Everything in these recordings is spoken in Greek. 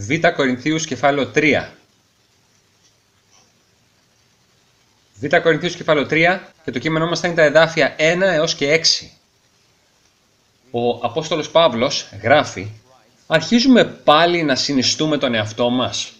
Β Κορινθίους κεφάλαιο 3. Β Κορινθίους κεφάλαιο 3 και το κείμενό μας θα είναι τα εδάφια 1 έως και 6. Ο Απόστολος Παύλος γράφει: «Αρχίζουμε πάλι να συνιστούμε τον εαυτό μας?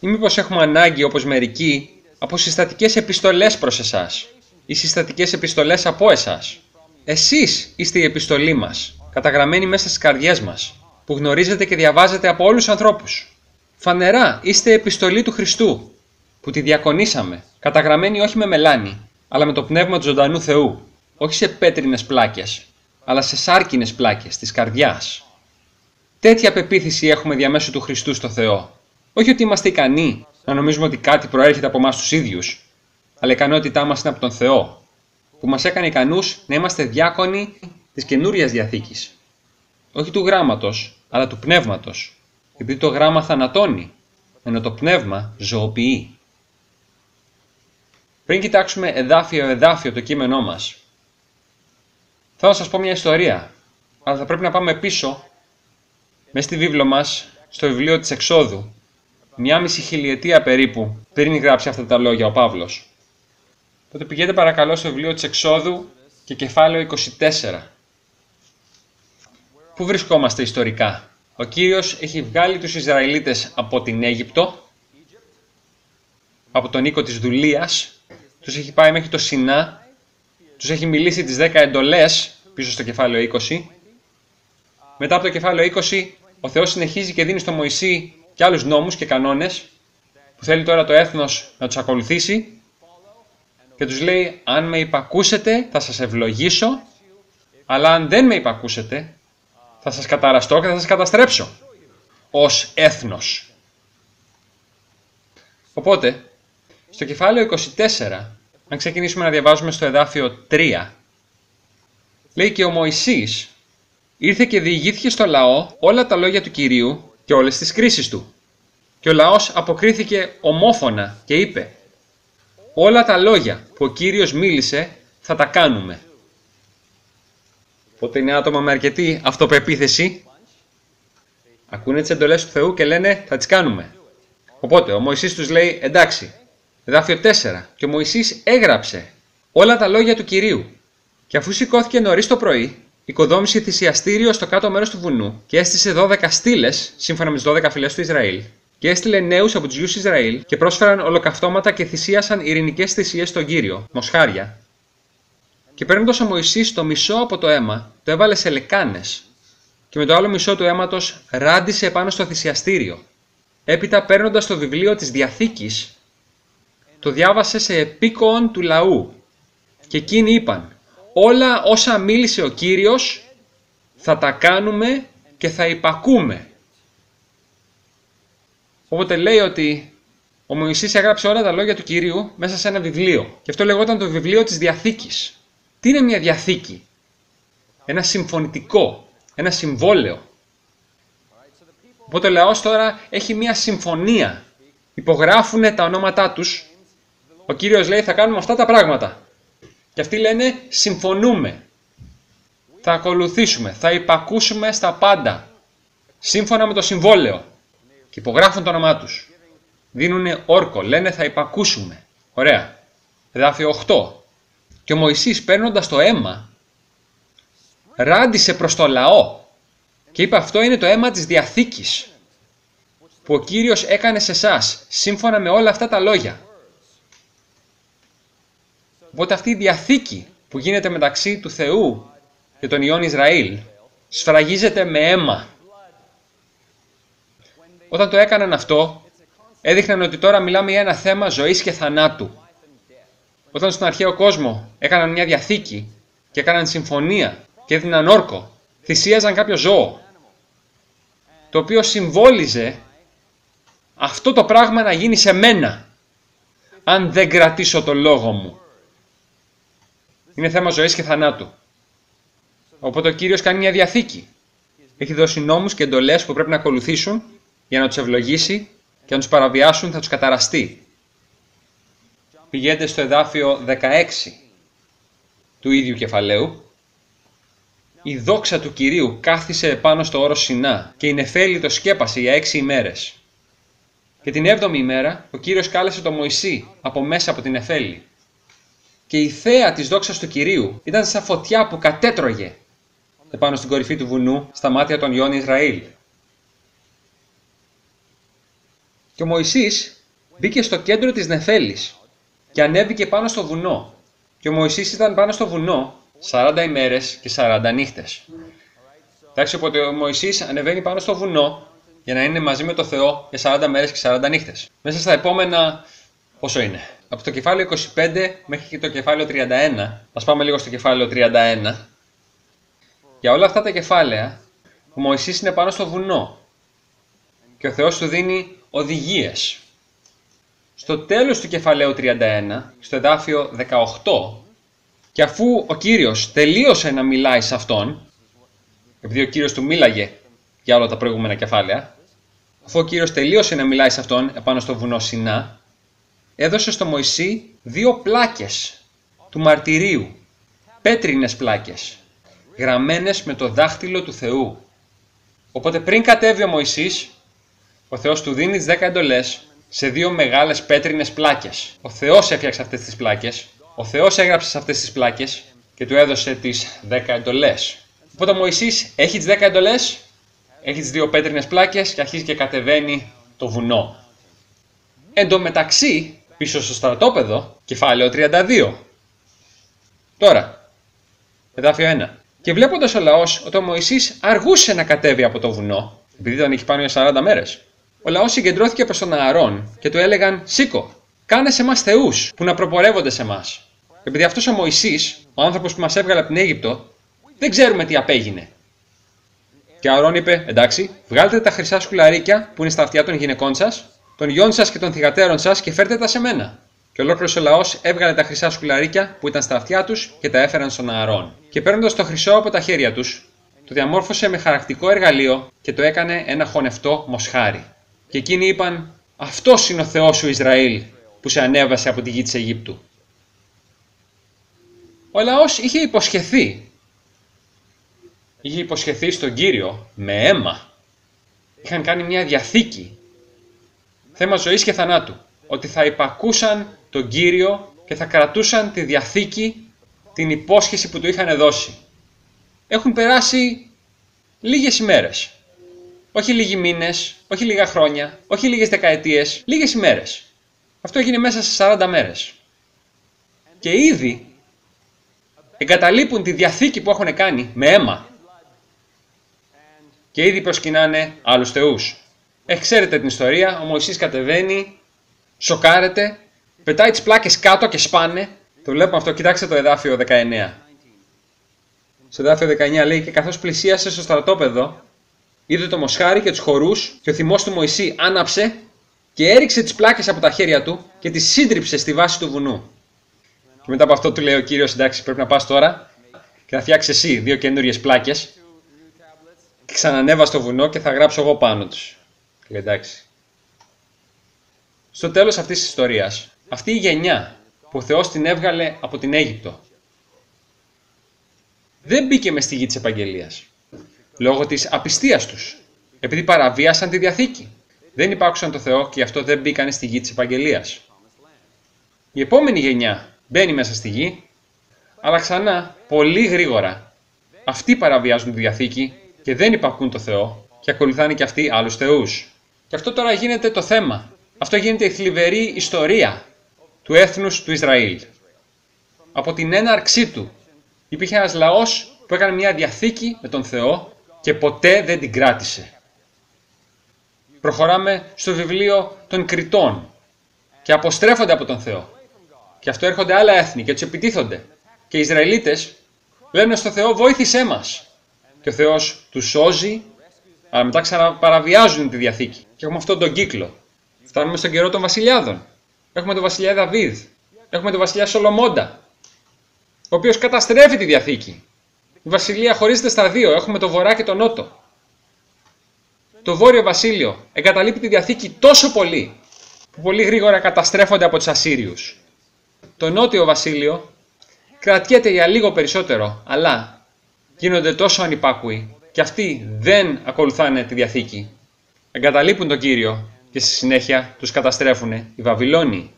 Ή μήπως έχουμε ανάγκη, όπως μερικοί, από συστατικές επιστολές προς εσάς, ή συστατικές επιστολές από εσάς? Εσείς είστε η επιστολή μας, καταγραμμένη μέσα στις καρδιές μας, που γνωρίζετε και διαβάζετε από όλους τους ανθρώπους. Φανερά είστε επιστολή του Χριστού, που τη διακονήσαμε, καταγραμμένη όχι με μελάνι, αλλά με το πνεύμα του ζωντανού Θεού, όχι σε πέτρινες πλάκες, αλλά σε σάρκινες πλάκες της καρδιάς. Τέτοια πεποίθηση έχουμε διαμέσου του Χριστού στο Θεό. Όχι ότι είμαστε ικανοί να νομίζουμε ότι κάτι προέρχεται από εμάς τους ίδιους, αλλά η ικανότητά μας είναι από τον Θεό, που μας έκανε ικανούς να είμαστε διάκονοι της Καινούριας Διαθήκης. Όχι του γράμματος, αλλά του πνεύματος, επειδή το γράμμα θανατώνει, ενώ το πνεύμα ζωοποιεί». Πριν κοιτάξουμε εδάφιο-εδάφιο το κείμενό μας, θέλω να σας πω μια ιστορία, αλλά θα πρέπει να πάμε πίσω, μέσα στη βίβλο μας, στο βιβλίο της Εξόδου, 1,5 χιλιετία περίπου πριν γράψει αυτά τα λόγια ο Παύλος. Τότε πηγαίνετε παρακαλώ στο βιβλίο της Εξόδου και κεφάλαιο 24. Πού βρισκόμαστε ιστορικά? Ο Κύριος έχει βγάλει τους Ισραηλίτες από την Αίγυπτο, από τον οίκο της δουλείας, τους έχει πάει μέχρι το Σινά, τους έχει μιλήσει τις 10 εντολές πίσω στο κεφάλαιο 20. Μετά από το κεφάλαιο 20, ο Θεός συνεχίζει και δίνει στο Μωυσή και άλλους νόμους και κανόνες που θέλει τώρα το έθνος να τους ακολουθήσει και τους λέει: αν με υπακούσετε θα σας ευλογήσω, αλλά αν δεν με υπακούσετε θα σας καταραστώ και θα σας καταστρέψω ως έθνος. Οπότε, στο κεφάλαιο 24, αν ξεκινήσουμε να διαβάζουμε στο εδάφιο 3, λέει: «Και ο Μωυσής ήρθε και διηγήθηκε στο λαό όλα τα λόγια του Κυρίου και όλες τις κρίσεις του. Και ο λαός αποκρίθηκε ομόφωνα και είπε: όλα τα λόγια που ο Κύριος μίλησε θα τα κάνουμε». Οπότε είναι άτομα με αρκετή αυτοπεποίθηση. Ακούνε τις εντολές του Θεού και λένε θα τις κάνουμε. Οπότε ο Μωυσής τους λέει εντάξει. Εδάφιο 4. «Και ο Μωυσής έγραψε όλα τα λόγια του Κυρίου. Και αφού σηκώθηκε νωρίς το πρωί, οικοδόμησε θυσιαστήριο στο κάτω μέρος του βουνού και έστησε 12 στήλες, σύμφωνα με τις 12 φυλές του Ισραήλ, και έστειλε νέους από τους γιους Ισραήλ και πρόσφεραν ολοκαυτώματα και θυσίασαν ειρηνικές θυσίες στον Κύριο, μοσχάρια. Και παίρνοντας ο Μωυσής το μισό από το αίμα, το έβαλε σε λεκάνες, και με το άλλο μισό του αίματος ράντισε επάνω στο θυσιαστήριο. Έπειτα, παίρνοντας το βιβλίο της Διαθήκης, το διάβασε σε επίκοον του λαού, και εκείνοι είπαν: όλα όσα μίλησε ο Κύριος θα τα κάνουμε και θα υπακούμε». Οπότε λέει ότι ο Μωυσής έγραψε όλα τα λόγια του Κυρίου μέσα σε ένα βιβλίο. Και αυτό λεγόταν το βιβλίο της Διαθήκης. Τι είναι μια διαθήκη? Ένα συμφωνητικό, ένα συμβόλαιο. Οπότε ο λαός τώρα έχει μια συμφωνία. Υπογράφουν τα ονόματά τους. Ο Κύριος λέει θα κάνουμε αυτά τα πράγματα. Και αυτοί λένε συμφωνούμε, θα ακολουθήσουμε, θα υπακούσουμε στα πάντα, σύμφωνα με το συμβόλαιο. Και υπογράφουν το όνομά τους. Δίνουν όρκο, λένε θα υπακούσουμε. Ωραία. Εδάφιο 8. «Και ο Μωυσής παίρνοντας το αίμα, ράντισε προς το λαό και είπε: αυτό είναι το αίμα της Διαθήκης, που ο Κύριος έκανε σε εσάς, σύμφωνα με όλα αυτά τα λόγια». Οπότε αυτή η διαθήκη που γίνεται μεταξύ του Θεού και των ιών Ισραήλ σφραγίζεται με αίμα. Όταν το έκαναν αυτό, έδειχναν ότι τώρα μιλάμε για ένα θέμα ζωής και θανάτου. Όταν στον αρχαίο κόσμο έκαναν μια διαθήκη και έκαναν συμφωνία και έδιναν όρκο, θυσίαζαν κάποιο ζώο, το οποίο συμβόλιζε αυτό το πράγμα να γίνει σε μένα, αν δεν κρατήσω το λόγο μου. Είναι θέμα ζωής και θανάτου. Οπότε ο Κύριος κάνει μια διαθήκη. Έχει δώσει νόμους και εντολές που πρέπει να ακολουθήσουν για να τους ευλογήσει και αν τους παραβιάσουν θα τους καταραστεί. Πηγαίνετε στο εδάφιο 16 του ίδιου κεφαλαίου. «Η δόξα του Κυρίου κάθισε επάνω στο όρο Σινά και η νεφέλη το σκέπασε για 6 ημέρες. Και την 7η ημέρα ο Κύριος κάλεσε τον Μωυσή από μέσα από την Εφέλη. Και η θέα της δόξας του Κυρίου ήταν σαν φωτιά που κατέτρωγε επάνω στην κορυφή του βουνού στα μάτια των γιών Ισραήλ. Και ο Μωυσής μπήκε στο κέντρο της Νεφέλης και ανέβηκε πάνω στο βουνό. Και ο Μωυσής ήταν πάνω στο βουνό 40 ημέρες και 40 νύχτες. Εντάξει, οπότε ο Μωυσής ανεβαίνει πάνω στο βουνό για να είναι μαζί με το Θεό για 40 μέρες και 40 νύχτες. Μέσα στα επόμενα, πόσο είναι, από το κεφάλαιο 25 μέχρι και το κεφάλαιο 31. Ας πάμε λίγο στο κεφάλαιο 31. Για όλα αυτά τα κεφάλαια, ο Μωυσής είναι πάνω στο βουνό και ο Θεός του δίνει οδηγίες. Στο τέλος του κεφαλαίου 31, στο εδάφιο 18, και αφού ο Κύριος τελείωσε να μιλάει σε αυτόν, επειδή ο Κύριος του μίλαγε για όλα τα προηγούμενα κεφάλαια, αφού ο Κύριος τελείωσε να μιλάει σε αυτόν επάνω στο βουνό Σινά, έδωσε στο Μωυσή δύο πλάκες του μαρτυρίου, πέτρινες πλάκες, γραμμένες με το δάχτυλο του Θεού. Οπότε πριν κατέβει ο Μωυσής, ο Θεός του δίνει τις 10 εντολές σε δύο μεγάλες πέτρινες πλάκες. Ο Θεός έφτιαξε αυτές τις πλάκες, ο Θεός έγραψε σε αυτές τις πλάκες και του έδωσε τις 10 εντολές. Οπότε ο Μωυσής έχει τις 10 εντολές, έχει τις δύο πέτρινες πλάκες και αρχίζει και κατεβαίνει το βουνό. Εν τω μεταξύ, πίσω στο στρατόπεδο, κεφάλαιο 32. Τώρα, εδάφιο 1. Και βλέποντας ο λαός ότι ο Μωυσής αργούσε να κατέβει από το βουνό, επειδή ήταν εκεί πάνω για 40 μέρες, ο λαός συγκεντρώθηκε προς τον Ααρών και του έλεγαν: «Σήκω, κάνε σε μας θεούς που να προπορεύονται σε μας». Επειδή αυτός ο Μωυσής, ο άνθρωπος που μας έβγαλε από την Αίγυπτο, δεν ξέρουμε τι απέγινε. Και ο Ααρών είπε: «Εντάξει, βγάλτε τα χρυσά σκουλαρίκια που είναι στα αυτιά των γυναικών σας, των γιών σας και των θυγατέρων σας και φέρτε τα σε μένα». Και ολόκληρος ο λαός έβγαλε τα χρυσά σκουλαρίκια που ήταν στα αυτιά τους και τα έφεραν στον Ααρών. Και παίρνοντας το χρυσό από τα χέρια τους, το διαμόρφωσε με χαρακτικό εργαλείο και το έκανε ένα χωνευτό μοσχάρι. Και εκείνοι είπαν: «Αυτός είναι ο Θεός σου Ισραήλ που σε ανέβασε από τη γη της Αιγύπτου». Ο λαός είχε υποσχεθεί. Είχε υποσχεθεί στον Κύριο με αίμα. Είχαν κάνει μια διαθήκη, θέμα ζωής και θανάτου, ότι θα υπακούσαν τον Κύριο και θα κρατούσαν τη διαθήκη, την υπόσχεση που του είχαν δώσει. Έχουν περάσει λίγες ημέρες, όχι λίγοι μήνες, όχι λίγα χρόνια, όχι λίγες δεκαετίες, λίγες ημέρες. Αυτό έγινε μέσα σε 40 μέρες. Και ήδη εγκαταλείπουν τη διαθήκη που έχουν κάνει με αίμα. Και ήδη προσκυνάνε άλλους θεούς. Ξέρετε την ιστορία, ο Μωυσής κατεβαίνει, σοκάρεται, πετάει τις πλάκες κάτω και σπάνε. Το βλέπουμε αυτό, κοιτάξτε το εδάφιο 19. Στο εδάφιο 19 λέει: «Και καθώς πλησίασε στο στρατόπεδο, είδε το μοσχάρι και τους χορούς και ο θυμός του Μωυσή άναψε και έριξε τις πλάκες από τα χέρια του και τις σύντριψε στη βάση του βουνού». Και μετά από αυτό του λέει ο Κύριος: «Εντάξει, πρέπει να πας τώρα και θα φτιάξεις εσύ δύο καινούριες πλάκες και ξανανέβα στο βουνό και θα γράψω εγώ πάνω τους». Και εντάξει. Στο τέλος αυτής της ιστορίας, αυτή η γενιά που ο Θεός την έβγαλε από την Αίγυπτο δεν μπήκε μες στη γη της επαγγελίας, λόγω της απιστίας τους, επειδή παραβίασαν τη Διαθήκη. Δεν υπάκουσαν το Θεό και γι' αυτό δεν μπήκαν στη γη της επαγγελίας. Η επόμενη γενιά μπαίνει μέσα στη γη, αλλά ξανά, πολύ γρήγορα, αυτοί παραβιάζουν τη Διαθήκη και δεν υπακούν το Θεό και ακολουθάνε και αυτοί άλλους θεούς. Και αυτό τώρα γίνεται το θέμα. Αυτό γίνεται η θλιβερή ιστορία του έθνους του Ισραήλ. Από την έναρξή του υπήρχε ένας λαός που έκανε μια διαθήκη με τον Θεό και ποτέ δεν την κράτησε. Προχωράμε στο βιβλίο των Κριτών και αποστρέφονται από τον Θεό. Και αυτό έρχονται άλλα έθνη και τους επιτίθονται. Και οι Ισραηλίτες λένε στο Θεό: «Βοήθησέ μας». Και ο Θεός τους σώζει, αλλά μετά ξαναπαραβιάζουν τη Διαθήκη. Και έχουμε αυτόν τον κύκλο. Φτάνουμε στον καιρό των βασιλιάδων. Έχουμε τον βασιλιά Δαβίδ. Έχουμε τον βασιλιά Σολομώντα, ο οποίος καταστρέφει τη Διαθήκη. Η βασιλεία χωρίζεται στα δύο. Έχουμε το βορρά και το νότο. Το βόρειο βασίλειο εγκαταλείπει τη Διαθήκη τόσο πολύ, που πολύ γρήγορα καταστρέφονται από τους Ασσύριους. Το νότιο βασίλειο κρατιέται για λίγο περισσότερο, αλλά γίνονται τόσο ανυπάκουοι, και αυτοί δεν ακολουθάνε τη Διαθήκη. Εγκαταλείπουν τον Κύριο και στη συνέχεια τους καταστρέφουν οι Βαβυλώνιοι.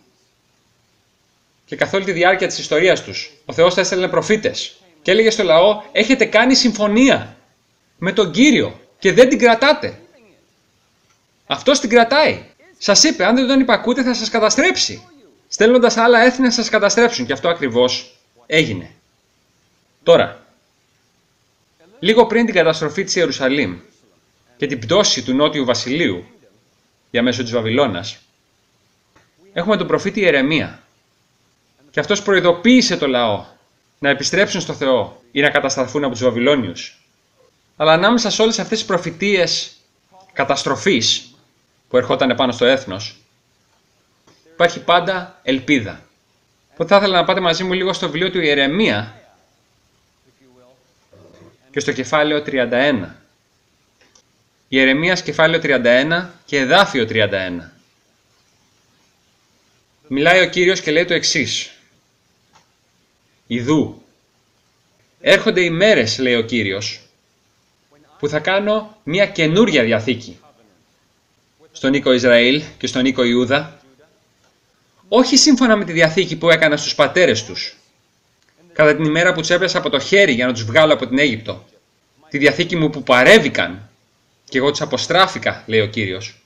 Και καθ' όλη τη διάρκεια της ιστορίας τους, ο Θεός θα έστελνε προφήτες και έλεγε στο λαό: έχετε κάνει συμφωνία με τον Κύριο και δεν την κρατάτε. Αυτός την κρατάει. Σας είπε: αν δεν τον υπακούτε, θα σας καταστρέψει. Στέλνοντας άλλα έθνη να σας καταστρέψουν. Και αυτό ακριβώς έγινε. Τώρα, λίγο πριν την καταστροφή της Ιερουσαλήμ και την πτώση του Νότιου Βασιλείου διαμέσου της Βαβυλώνας, έχουμε τον προφήτη Ιερεμία. Και αυτός προειδοποίησε το λαό να επιστρέψουν στο Θεό ή να καταστραφούν από τους Βαβυλώνιους. Αλλά ανάμεσα σε όλες αυτές τις προφητείες καταστροφής που ερχόταν πάνω στο έθνος, υπάρχει πάντα ελπίδα. Οπότε θα ήθελα να πάτε μαζί μου λίγο στο βιβλίο του Ιερεμία και στο κεφάλαιο 31. Ιερεμίας κεφάλαιο 31 και εδάφιο 31. Μιλάει ο Κύριος και λέει το εξής: «Ιδού, έρχονται οι μέρες, λέει ο Κύριος, που θα κάνω μια καινούρια διαθήκη στον οίκο Ισραήλ και στον οίκο Ιούδα, όχι σύμφωνα με τη διαθήκη που έκανα στους πατέρες τους, κατά την ημέρα που τους έπιασα από το χέρι για να τους βγάλω από την Αίγυπτο, τη διαθήκη μου που παρέβηκαν και εγώ τους αποστράφηκα, λέει ο Κύριος.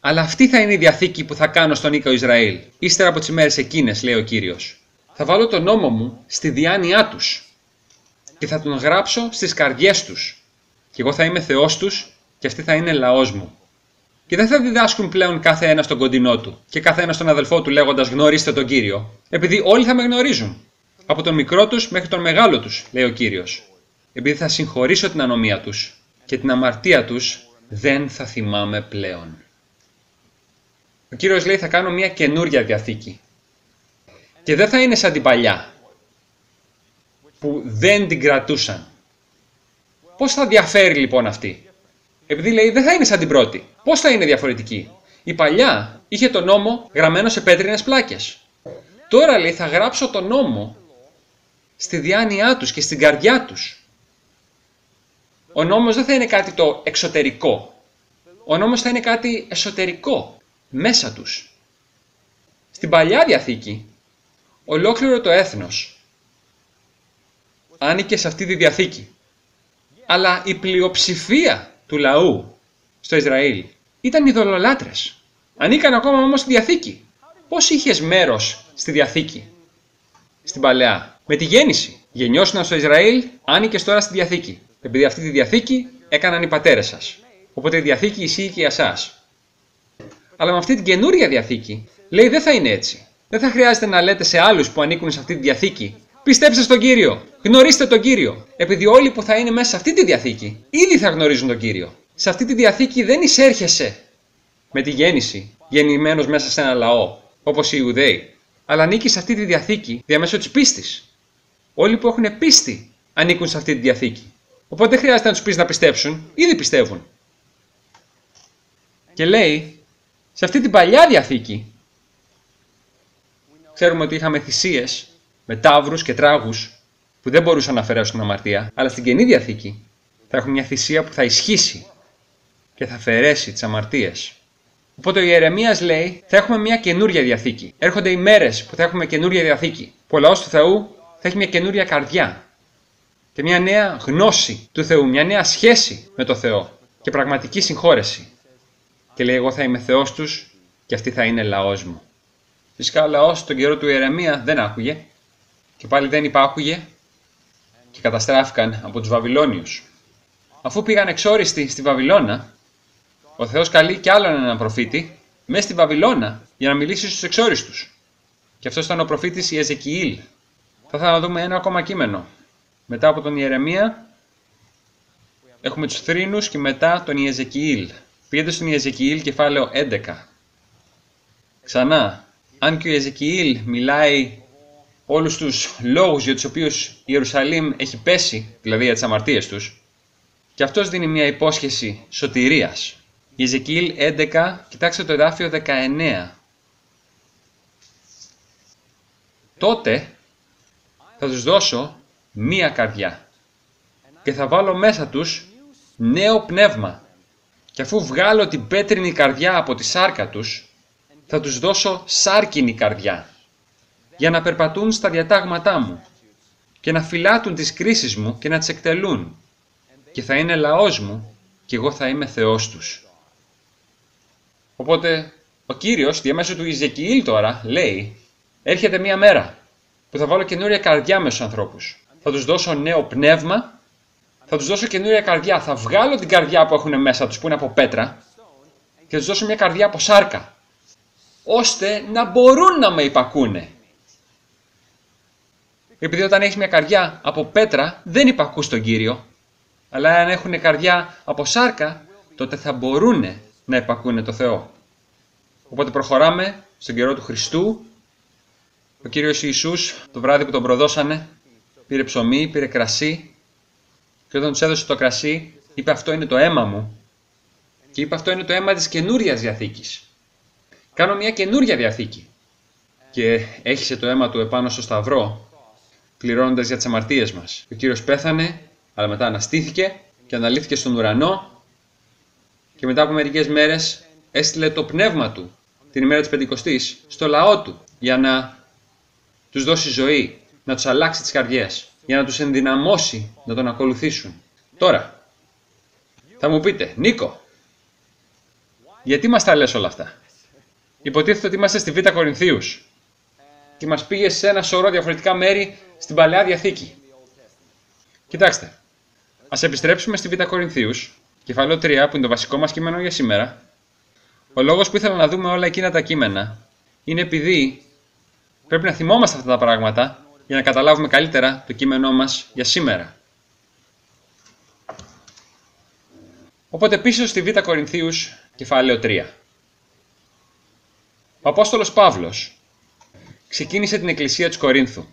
Αλλά αυτή θα είναι η διαθήκη που θα κάνω στον οίκο Ισραήλ, ύστερα από τις ημέρες εκείνες, λέει ο Κύριος. Θα βάλω τον νόμο μου στη διάνοιά τους και θα τον γράψω στις καρδιές τους. Και εγώ θα είμαι Θεός τους και αυτοί θα είναι λαός μου. Και δεν θα διδάσκουν πλέον κάθε ένα στον κοντινό του και κάθε ένα στον αδελφό του, λέγοντας: γνωρίστε τον Κύριο, επειδή όλοι θα με γνωρίζουν, από τον μικρό τους μέχρι τον μεγάλο τους, λέει ο Κύριος. Επειδή θα συγχωρήσω την ανομία τους και την αμαρτία τους δεν θα θυμάμαι πλέον». Ο Κύριος λέει: θα κάνω μια καινούρια διαθήκη. Και δεν θα είναι σαν την παλιά, που δεν την κρατούσαν. Πώς θα διαφέρει λοιπόν αυτή? Επειδή λέει δεν θα είναι σαν την πρώτη, πώς θα είναι διαφορετική? Η παλιά είχε τον νόμο γραμμένο σε πέτρινες πλάκες. Τώρα λέει θα γράψω τον νόμο στη διάνοιά τους και στην καρδιά τους. Ο νόμος δεν θα είναι κάτι το εξωτερικό. Ο νόμος θα είναι κάτι εσωτερικό, μέσα τους. Στην Παλιά Διαθήκη, ολόκληρο το έθνος άνοικε σε αυτή τη Διαθήκη. Αλλά η πλειοψηφία του λαού στο Ισραήλ ήταν ειδωλολάτρες. Ανήκαν ακόμα όμως στη Διαθήκη. Πώς είχες μέρος στη Διαθήκη, στην Παλαιά? Με τη γέννηση. Γεννιώσουν στο Ισραήλ, άνοικες τώρα στη Διαθήκη. Επειδή αυτή τη Διαθήκη έκαναν οι πατέρες σας. Οπότε η Διαθήκη ισχύει και για εσάς. Αλλά με αυτή την καινούρια διαθήκη, λέει δεν θα είναι έτσι. Δεν θα χρειάζεται να λέτε σε άλλους που ανήκουν σε αυτή τη διαθήκη: πιστέψτε στον Κύριο, γνωρίστε τον Κύριο. Επειδή όλοι που θα είναι μέσα σε αυτή τη διαθήκη, ήδη θα γνωρίζουν τον Κύριο. Σε αυτή τη διαθήκη δεν εισέρχεσαι με τη γέννηση, γεννημένος μέσα σε ένα λαό, όπως οι Ιουδαίοι. Αλλά ανήκει σε αυτή τη διαθήκη διαμέσου της πίστης. Όλοι που έχουν πίστη ανήκουν σε αυτή τη διαθήκη. Οπότε δεν χρειάζεται να τους πεις να πιστέψουν, ήδη πιστεύουν. Και λέει, σε αυτή την παλιά διαθήκη, ξέρουμε ότι είχαμε θυσίες με ταύρους και τράγους που δεν μπορούσαν να αφαιρέσουν την αμαρτία, αλλά στην καινή διαθήκη θα έχουμε μια θυσία που θα ισχύσει και θα αφαιρέσει τις αμαρτίες. Οπότε ο Ιερεμίας λέει θα έχουμε μια καινούρια διαθήκη. Έρχονται οι μέρες που θα έχουμε καινούρια διαθήκη, που ο λαός του Θεού θα έχει μια καινούρια καρδιά και μια νέα γνώση του Θεού, μια νέα σχέση με το Θεό και πραγματική συγχώρεση. Και λέει εγώ θα είμαι Θεός τους και αυτοί θα είναι λαός μου. Φυσικά ο λαός τον καιρό του Ιερεμία δεν άκουγε και πάλι δεν υπάκουγε και καταστράφηκαν από τους Βαβυλώνιους. Αφού πήγαν εξόριστοι στη Βαβυλώνα, ο Θεός καλεί κι άλλον έναν προφήτη μέσα στη Βαβυλώνα για να μιλήσει στους εξόριστους. Και αυτός ήταν ο προφήτης Ιεζεκιήλ. Θα ήθελα να δούμε ένα ακόμα κείμενο. Μετά από τον Ιερεμία έχουμε τους θρήνους και μετά τον Ιεζεκιήλ. Πήγαινε στον Ιεζεκιήλ κεφάλαιο 11. Ξανά, αν και ο Ιεζεκιήλ μιλάει όλους τους λόγους για τους οποίους η Ιερουσαλήμ έχει πέσει, δηλαδή για τις αμαρτίες τους, και αυτός δίνει μια υπόσχεση σωτηρίας. Ιεζεκιήλ 11, κοιτάξτε το εδάφιο 19. Τότε θα τους δώσω μία καρδιά και θα βάλω μέσα τους νέο πνεύμα. Και αφού βγάλω την πέτρινη καρδιά από τη σάρκα τους, θα τους δώσω σάρκινη καρδιά, για να περπατούν στα διατάγματά μου και να φυλάτουν τις κρίσεις μου και να τις εκτελούν, και θα είναι λαός μου και εγώ θα είμαι Θεός τους. Οπότε ο Κύριος διαμέσου του Ιεζεκιήλ τώρα λέει, έρχεται μία μέρα που θα βάλω καινούρια καρδιά με στους ανθρώπους. Θα τους δώσω νέο πνεύμα, θα τους δώσω καινούρια καρδιά, θα βγάλω την καρδιά που έχουν μέσα τους, που είναι από πέτρα, και θα τους δώσω μια καρδιά από σάρκα, ώστε να μπορούν να με υπακούνε. Επειδή όταν έχεις μια καρδιά από πέτρα δεν υπακούς τον Κύριο, αλλά αν έχουν καρδιά από σάρκα, τότε θα μπορούν να υπακούνε το Θεό. Οπότε προχωράμε στον καιρό του Χριστού. Ο Κύριος Ιησούς, το βράδυ που τον προδώσανε, πήρε ψωμί, πήρε κρασί, και όταν τους έδωσε το κρασί, είπε αυτό είναι το αίμα μου, και είπε αυτό είναι το αίμα της καινούριας διαθήκης. Κάνω μια καινούρια διαθήκη. Και έχισε το αίμα του επάνω στο σταυρό, πληρώνοντας για τις αμαρτίες μας. Ο Κύριος πέθανε, αλλά μετά αναστήθηκε και αναλήφθηκε στον ουρανό, και μετά από μερικές μέρες έστειλε το πνεύμα του την ημέρα της Πεντηκοστής στο λαό του, για να τους δώσει ζωή, να τους αλλάξει τις καρδιές, για να τους ενδυναμώσει να τον ακολουθήσουν. Τώρα, θα μου πείτε, Νίκο, γιατί μας τα λες όλα αυτά? Υποτίθεται ότι είμαστε στη Β Κορινθίους και μας πήγες σε ένα σωρό διαφορετικά μέρη στην Παλαιά Διαθήκη. Κοιτάξτε, ας επιστρέψουμε στη Β Κορινθίους, κεφάλαιο 3, που είναι το βασικό μας κείμενο για σήμερα. Ο λόγος που ήθελα να δούμε όλα εκείνα τα κείμενα είναι επειδή πρέπει να θυμόμαστε αυτά τα πράγματα για να καταλάβουμε καλύτερα το κείμενό μας για σήμερα. Οπότε πίσω στη Β Κορινθίους, κεφάλαιο 3. Ο Απόστολος Παύλος ξεκίνησε την εκκλησία της Κορίνθου.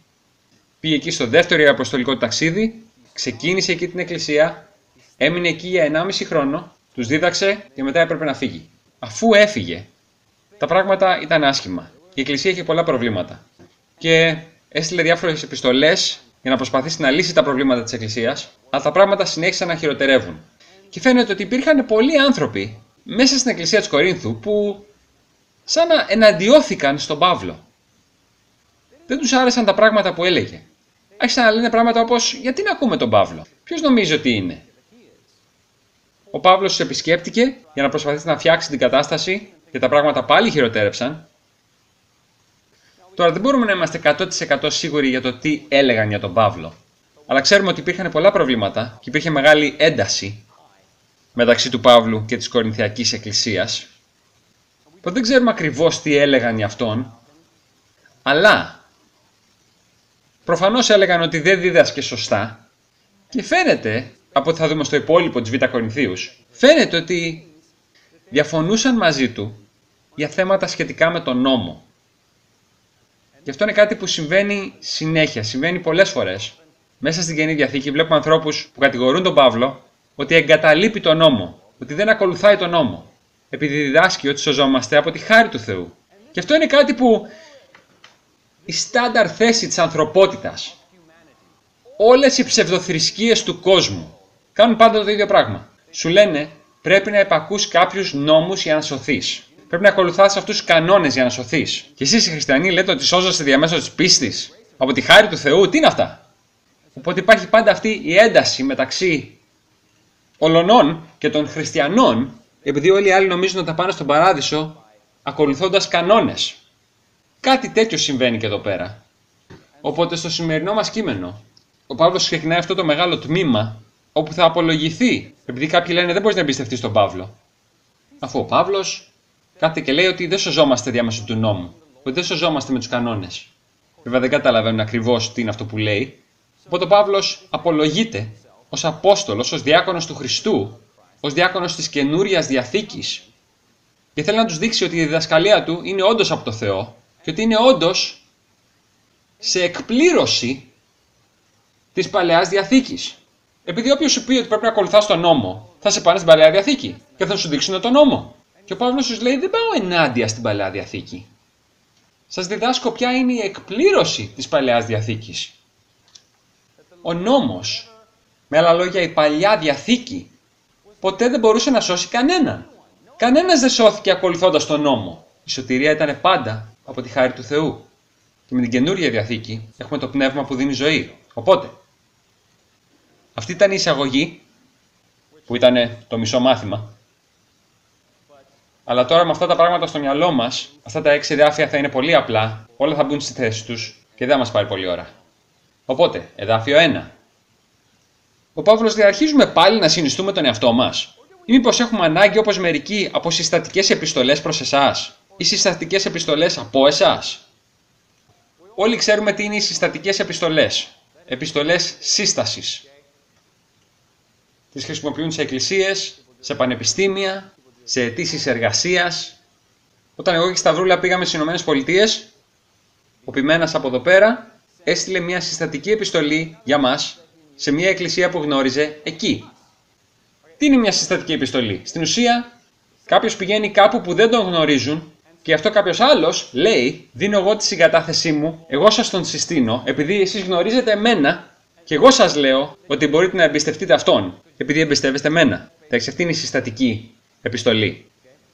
Πήγε εκεί στο δεύτερο αποστολικό ταξίδι, ξεκίνησε εκεί την εκκλησία, έμεινε εκεί για 1,5 χρόνο, τους δίδαξε και μετά έπρεπε να φύγει. Αφού έφυγε, τα πράγματα ήταν άσχημα. Η εκκλησία είχε πολλά προβλήματα και έστειλε διάφορες επιστολές για να προσπαθήσει να λύσει τα προβλήματα της εκκλησίας, αλλά τα πράγματα συνέχισαν να χειροτερεύουν. Και φαίνεται ότι υπήρχαν πολλοί άνθρωποι μέσα στην εκκλησία της Κορίνθου που σαν να εναντιώθηκαν στον Παύλο. Δεν τους άρεσαν τα πράγματα που έλεγε. Άρχισαν να λένε πράγματα όπως «Γιατί να ακούμε τον Παύλο? Ποιος νομίζει ότι είναι?» Ο Παύλος τους επισκέπτηκε για να προσπαθήσει να φτιάξει την κατάσταση και τα πράγματα πάλι χειροτέρεψαν. Τώρα δεν μπορούμε να είμαστε 100% σίγουροι για το τι έλεγαν για τον Παύλο. Αλλά ξέρουμε ότι υπήρχαν πολλά προβλήματα και υπήρχε μεγάλη ένταση μεταξύ του Παύλου και της Κορινθιακής Εκκλησίας. Οπότε δεν ξέρουμε ακριβώς τι έλεγαν για αυτόν, αλλά προφανώς έλεγαν ότι δεν δίδασκε σωστά, και φαίνεται, από ό,τι θα δούμε στο υπόλοιπο της Β Κορινθίους, φαίνεται ότι διαφωνούσαν μαζί του για θέματα σχετικά με τον νόμο. Και αυτό είναι κάτι που συμβαίνει συνέχεια, συμβαίνει πολλές φορές. Μέσα στην Καινή Διαθήκη βλέπουμε ανθρώπους που κατηγορούν τον Παύλο ότι εγκαταλείπει τον νόμο, ότι δεν ακολουθάει τον νόμο, επειδή διδάσκει ότι σωζόμαστε από τη χάρη του Θεού. Και αυτό είναι κάτι που η στάνταρ θέση της ανθρωπότητας, όλες οι ψευδοθρησκείες του κόσμου κάνουν πάντα το ίδιο πράγμα. Σου λένε πρέπει να υπακούς κάποιους νόμους για να σωθείς. Πρέπει να ακολουθάς αυτούς τους κανόνες για να σωθείς. Και εσείς οι χριστιανοί λέτε ότι σώζεστε διαμέσου της πίστης, από τη χάρη του Θεού. Τι είναι αυτά? Οπότε υπάρχει πάντα αυτή η ένταση μεταξύ ολωνών και των χριστιανών, επειδή όλοι οι άλλοι νομίζουν ότι θα πάνε στον παράδεισο ακολουθώντας κανόνες. Κάτι τέτοιο συμβαίνει και εδώ πέρα. Οπότε στο σημερινό μας κείμενο, ο Παύλος ξεκινάει αυτό το μεγάλο τμήμα όπου θα απολογηθεί, επειδή κάποιοι λένε δεν μπορείς να εμπιστευτείς τον Παύλο. Αφού ο Παύλος κάθεται και λέει ότι δεν σωζόμαστε διάμεσο του νόμου, ότι δεν σωζόμαστε με τους κανόνες. Βέβαια δεν καταλαβαίνουν ακριβώς τι είναι αυτό που λέει. Οπότε ο Παύλος απολογείται ως Απόστολος, ως διάκονος του Χριστού, ως διάκονος της Καινούριας Διαθήκης, και θέλει να τους δείξει ότι η διδασκαλία του είναι όντως από το Θεό και ότι είναι όντως σε εκπλήρωση της Παλαιάς Διαθήκης. Επειδή όποιος σου πει ότι πρέπει να ακολουθάς τον νόμο, θα σε πάνε στην Παλαιά Διαθήκη και θα σου δείξουν τον νόμο. Και ο Παύλος τους λέει δεν πάω ενάντια στην Παλαιά Διαθήκη. Σας διδάσκω ποια είναι η εκπλήρωση της Παλαιάς Διαθήκης. Ο νόμος, με άλλα λόγια η Παλιά Διαθήκη, ποτέ δεν μπορούσε να σώσει κανέναν. Κανένας δεν σώθηκε ακολουθώντας τον νόμο. Η σωτηρία ήταν πάντα από τη χάρη του Θεού. Και με την καινούργια Διαθήκη έχουμε το πνεύμα που δίνει ζωή. Οπότε, αυτή ήταν η εισαγωγή, που ήταν το μισό μάθημα. Αλλά τώρα με αυτά τα πράγματα στο μυαλό μας, αυτά τα 6 εδάφια θα είναι πολύ απλά, όλα θα μπουν στη θέση τους και δεν θα μας πάρει πολλή ώρα. Οπότε, εδάφιο 1. Ο Παύλος λέει, αρχίζουμε πάλι να συνιστούμε τον εαυτό μας. Ή μήπως έχουμε ανάγκη όπως μερικοί από συστατικές επιστολές προς εσάς ή συστατικές επιστολές από εσάς. Όλοι ξέρουμε τι είναι οι συστατικές επιστολές. Επιστολές σύστασης. Τις χρησιμοποιούν σε εκκλησίες, σε πανεπιστήμια, σε αιτήσεις εργασίας. Όταν εγώ και η Σταυρούλα πήγαμε στις ΗΠΑ, ο Πιμένας από εδώ πέρα έστειλε μια συστατική επιστολή για μας σε μια εκκλησία που γνώριζε εκεί. Τι είναι μια συστατική επιστολή? Στην ουσία, κάποιος πηγαίνει κάπου που δεν τον γνωρίζουν και αυτό κάποιος άλλος λέει, δίνω εγώ τη συγκατάθεσή μου, εγώ σας τον συστήνω, επειδή εσείς γνωρίζετε εμένα και εγώ σας λέω ότι μπορείτε να εμπιστευτείτε αυτόν, επειδή εμπιστεύεστε εμένα. Εντάξει, αυτή είναι η συστατική επιστολή.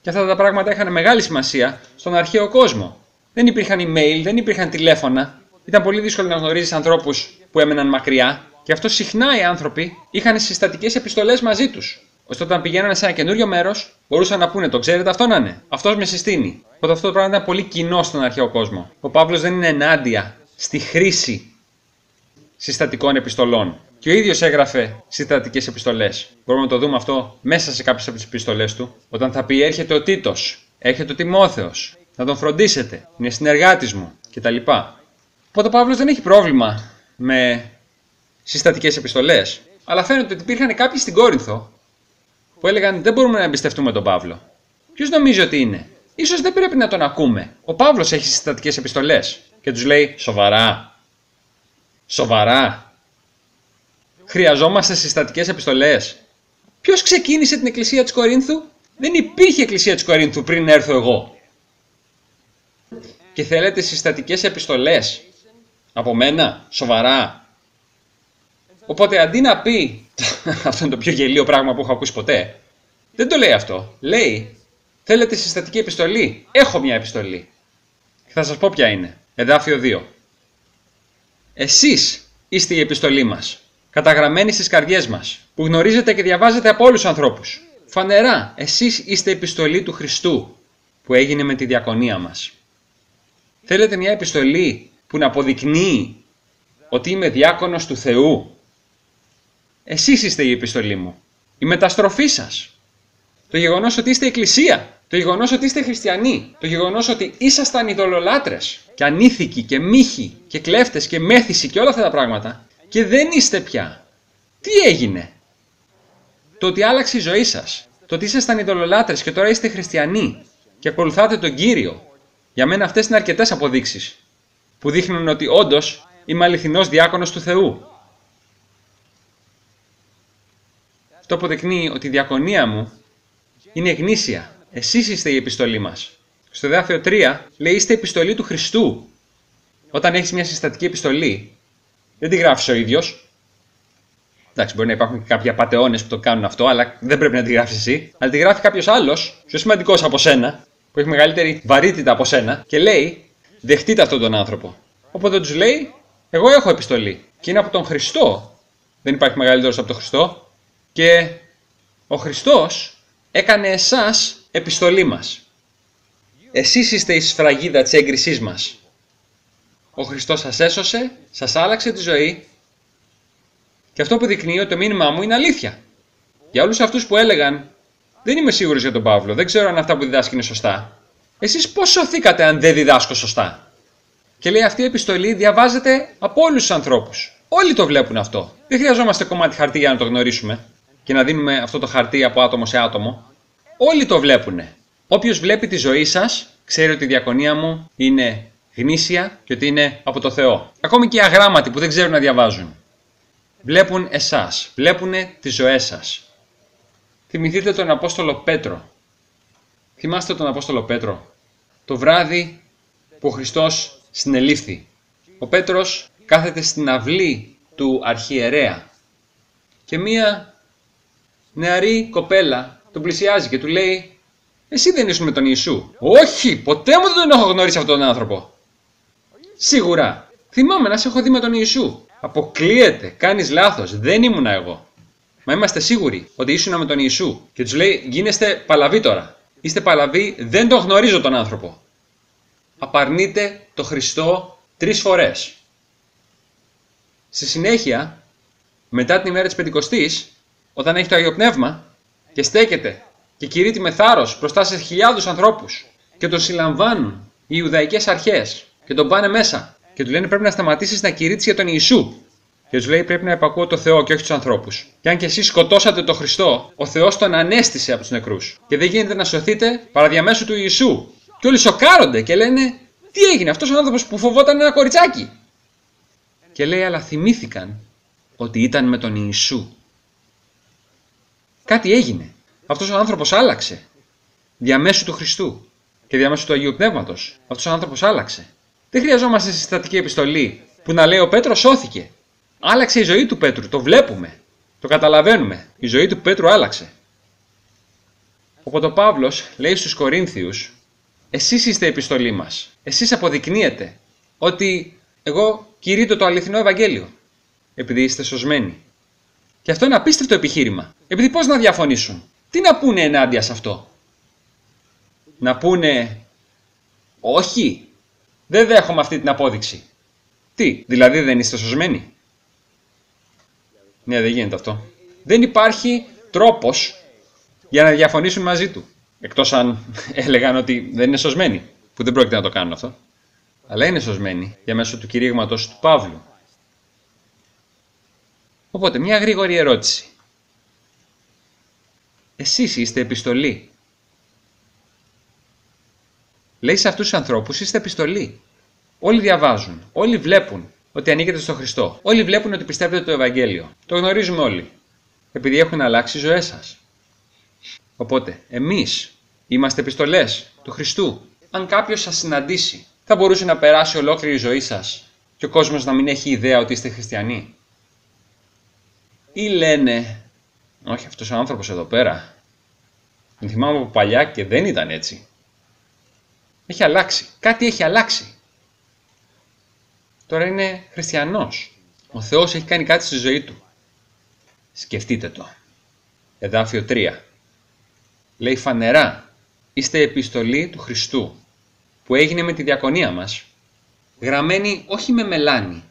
Και αυτά τα πράγματα είχαν μεγάλη σημασία στον αρχαίο κόσμο. Δεν υπήρχαν email, δεν υπήρχαν τηλέφωνα. Ήταν πολύ δύσκολο να γνωρίζεις ανθρώπους που έμεναν μακριά. Γι' αυτό συχνά οι άνθρωποι είχαν συστατικές επιστολές μαζί τους. Ώστε όταν πηγαίνανε σε ένα καινούριο μέρος, μπορούσαν να πούνε: το ξέρετε, αυτό να είναι. Αυτός με συστήνει. Οπότε αυτό το πράγμα ήταν πολύ κοινό στον αρχαίο κόσμο. Ο Παύλος δεν είναι ενάντια στη χρήση συστατικών επιστολών. Και ο ίδιος έγραφε συστατικές επιστολές. Μπορούμε να το δούμε αυτό μέσα σε κάποιες από τις επιστολές του. Όταν θα πει: έρχεται ο Τίτος, έρχεται ο Τιμόθεος, να τον φροντίσετε, είναι συνεργάτης μου κτλ. Οπότε ο Παύλος δεν έχει πρόβλημα με συστατικές επιστολές, αλλά φαίνεται ότι υπήρχαν κάποιοι στην Κόρινθο που έλεγαν δεν μπορούμε να εμπιστευτούμε τον Παύλο. Ποιος νομίζει ότι είναι? Ίσως δεν πρέπει να τον ακούμε. Ο Παύλος έχει συστατικές επιστολές και τους λέει σοβαρά. Σοβαρά. Χρειαζόμαστε συστατικές επιστολές. Ποιος ξεκίνησε την εκκλησία της Κορίνθου? Δεν υπήρχε εκκλησία της Κορίνθου πριν έρθω εγώ. Και θέλετε συστατικές επιστολές από μένα? Σοβαρά. Οπότε αντί να πει, αυτό είναι το πιο γελίο πράγμα που έχω ακούσει ποτέ, δεν το λέει αυτό. Λέει, θέλετε συστατική επιστολή? Έχω μια επιστολή. Θα σας πω ποια είναι. Εδάφιο 2. Εσείς είστε η επιστολή μας, καταγραμμένη στις καρδιές μας, που γνωρίζετε και διαβάζετε από όλους τους ανθρώπους. Φανερά, εσείς είστε η επιστολή του Χριστού, που έγινε με τη διακονία μας. Θέλετε μια επιστολή που να αποδεικνύει ότι είμαι διάκονος του Θεού? Εσείς είστε η επιστολή μου. Η μεταστροφή σας. Το γεγονός ότι είστε εκκλησία. Το γεγονός ότι είστε χριστιανοί. Το γεγονός ότι ήσασταν ειδωλολάτρες. Και ανήθικοι και μύχοι και κλέφτες και μέθηση και όλα αυτά τα πράγματα. Και δεν είστε πια. Τι έγινε? Το ότι άλλαξε η ζωή σας. Το ότι ήσασταν ειδωλολάτρες και τώρα είστε χριστιανοί. Και ακολουθάτε τον Κύριο. Για μένα αυτές είναι αρκετές αποδείξεις. Που δείχνουν ότι όντως είμαι αληθινός διάκονος του Θεού. Αυτό αποδεικνύει ότι η διακονία μου είναι γνήσια. Εσείς είστε η επιστολή μας. Στο εδάφιο 3 λέει είστε επιστολή του Χριστού. Όταν έχεις μια συστατική επιστολή, δεν τη γράφεις ο ίδιος. Εντάξει, μπορεί να υπάρχουν και κάποιοι απατεώνες που το κάνουν αυτό, αλλά δεν πρέπει να τη γράφεις εσύ. Αλλά τη γράφει κάποιος άλλος, πιο σημαντικός από σένα, που έχει μεγαλύτερη βαρύτητα από σένα, και λέει: δεχτείτε αυτόν τον άνθρωπο. Οπότε τους λέει: εγώ έχω επιστολή. Και είναι από τον Χριστό. Δεν υπάρχει μεγαλύτερος από τον Χριστό. Και ο Χριστός έκανε εσάς επιστολή μας. Εσείς είστε η σφραγίδα της έγκρισής μας. Ο Χριστός σας έσωσε, σας άλλαξε τη ζωή. Και αυτό που δεικνύει ότι το μήνυμά μου είναι αλήθεια. Για όλους αυτούς που έλεγαν, δεν είμαι σίγουρος για τον Παύλο, δεν ξέρω αν αυτά που διδάσκει είναι σωστά. Εσείς πώς σωθήκατε αν δεν διδάσκω σωστά? Και λέει αυτή η επιστολή διαβάζεται από όλους τους ανθρώπους. Όλοι το βλέπουν αυτό. Δεν χρειαζόμαστε κομμάτι χαρτί για να το γνωρίσουμε. Και να δίνουμε αυτό το χαρτί από άτομο σε άτομο. Όλοι το βλέπουνε. Όποιος βλέπει τη ζωή σας, ξέρει ότι η διακονία μου είναι γνήσια και ότι είναι από το Θεό. Ακόμη και οι αγράμματοι που δεν ξέρουν να διαβάζουν. Βλέπουν εσάς. Βλέπουνε τις ζωές σας. Θυμηθείτε τον Απόστολο Πέτρο. Θυμάστε τον Απόστολο Πέτρο? Το βράδυ που ο Χριστός συνελήφθη. Ο Πέτρος κάθεται στην αυλή του αρχιερέα. Και μία νεαρή κοπέλα τον πλησιάζει και του λέει: εσύ δεν ήσουν με τον Ιησού? Όχι, ποτέ μου δεν τον έχω γνωρίσει αυτόν τον άνθρωπο. Σίγουρα. Θυμάμαι να σε έχω δει με τον Ιησού. Αποκλείεται, κάνεις λάθος, δεν ήμουνα εγώ. Μα είμαστε σίγουροι ότι ήσουν με τον Ιησού. Και τους λέει: γίνεστε παλαβοί τώρα. Είστε παλαβοί, δεν τον γνωρίζω τον άνθρωπο. Απαρνείται το Χριστό 3 φορές. Στη συνέχεια, μετά την ημέρα της Πεντηκοστής, όταν έχει το Άγιο Πνεύμα και στέκεται και κηρύττει με θάρρος μπροστά σε χιλιάδους ανθρώπους και τον συλλαμβάνουν οι Ιουδαϊκές αρχές και τον πάνε μέσα και του λένε: πρέπει να σταματήσεις να κηρύττεις για τον Ιησού. Και του λέει: πρέπει να υπακούω το Θεό και όχι τους ανθρώπους. Και αν και εσείς σκοτώσατε τον Χριστό, ο Θεός τον ανέστησε από τους νεκρούς. Και δεν γίνεται να σωθείτε παρά διαμέσου του Ιησού. Και όλοι σοκάρονται και λένε: τι έγινε, αυτός ο άνθρωπος που φοβόταν ένα κοριτσάκι? Και λέει: αλλά θυμήθηκαν ότι ήταν με τον Ιησού. Κάτι έγινε. Αυτός ο άνθρωπος άλλαξε. Διαμέσου του Χριστού και διαμέσου του Αγίου Πνεύματος. Αυτός ο άνθρωπος άλλαξε. Δεν χρειαζόμαστε συστατική επιστολή που να λέει: ο Πέτρος σώθηκε. Άλλαξε η ζωή του Πέτρου. Το βλέπουμε. Το καταλαβαίνουμε. Η ζωή του Πέτρου άλλαξε. Οπότε ο Παύλος λέει στους Κορίνθιους: εσείς είστε η επιστολή μας. Εσείς αποδεικνύετε ότι εγώ κηρύττω το αληθινό Ευαγγέλιο. Επειδή είστε σωσμένοι. Και αυτό είναι απίστευτο επιχείρημα. Επειδή πώς να διαφωνήσουν? Τι να πούνε ενάντια σε αυτό? Να πούνε: όχι, δεν δέχομαι αυτή την απόδειξη. Τι, δηλαδή δεν είστε σωσμένοι? Ναι, δεν γίνεται αυτό. Δεν υπάρχει τρόπος για να διαφωνήσουν μαζί του. Εκτός αν έλεγαν ότι δεν είναι σωσμένοι, που δεν πρόκειται να το κάνουν αυτό. Αλλά είναι σωσμένοι διαμέσου του κηρύγματος του Παύλου. Οπότε, μια γρήγορη ερώτηση. Εσείς είστε επιστολή. Λέει σε αυτούς τους ανθρώπους: είστε επιστολή. Όλοι διαβάζουν, όλοι βλέπουν ότι ανήκετε στο Χριστό. Όλοι βλέπουν ότι πιστεύετε το Ευαγγέλιο. Το γνωρίζουμε όλοι. Επειδή έχουν αλλάξει οι ζωές σας. Οπότε, εμείς είμαστε επιστολές του Χριστού. Αν κάποιος σας συναντήσει, θα μπορούσε να περάσει ολόκληρη η ζωή σας και ο κόσμος να μην έχει ιδέα ότι είστε χριστιανοί? Ή λένε: όχι, αυτός ο άνθρωπος εδώ πέρα, τον θυμάμαι από παλιά και δεν ήταν έτσι. Έχει αλλάξει. Κάτι έχει αλλάξει. Τώρα είναι χριστιανός. Ο Θεός έχει κάνει κάτι στη ζωή του. Σκεφτείτε το. Εδάφιο 3. Λέει φανερά: είστε επιστολή του Χριστού, που έγινε με τη διακονία μας, γραμμένη όχι με μελάνι,